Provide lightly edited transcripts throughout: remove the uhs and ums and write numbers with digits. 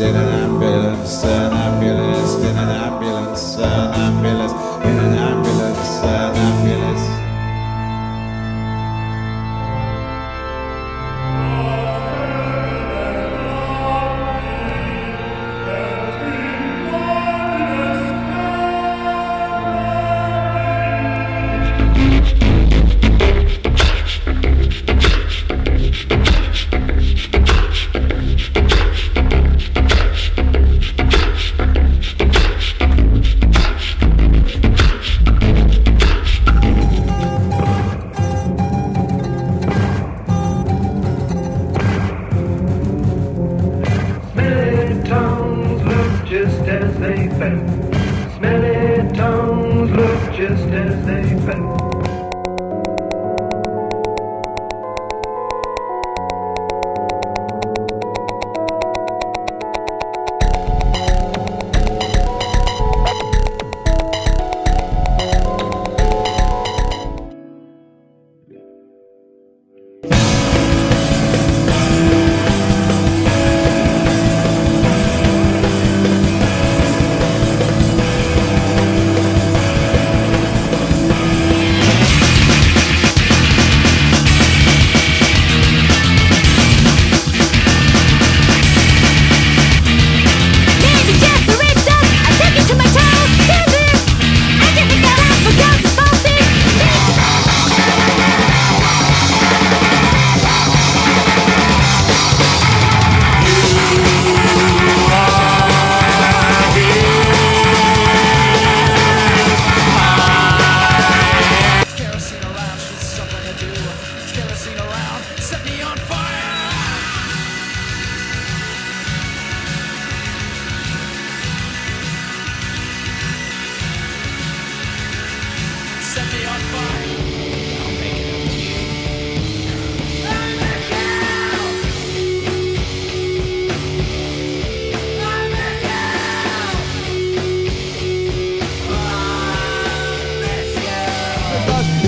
in an ambulance, an ambulance, in an ambulance, an ambulance, in an ambulance, an ambulance.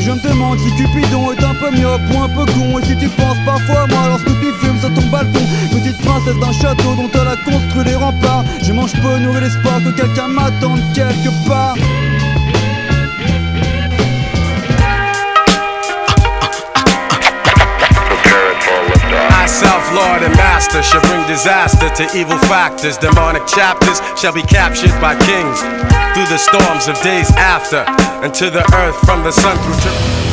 Je me demande si Cupidon est un peu myope ou un peu con. Et si tu penses parfois à moi lorsque tu fumes sur ton balcon. Petite princesse d'un château dont elle a construit les remparts. Je mange peu, nourris l'espoir que quelqu'un m'attende quelque part. Self, Lord and Master shall bring disaster to evil factors. Demonic chapters shall be captured by kings through the storms of days after, and to the earth from the sun through to...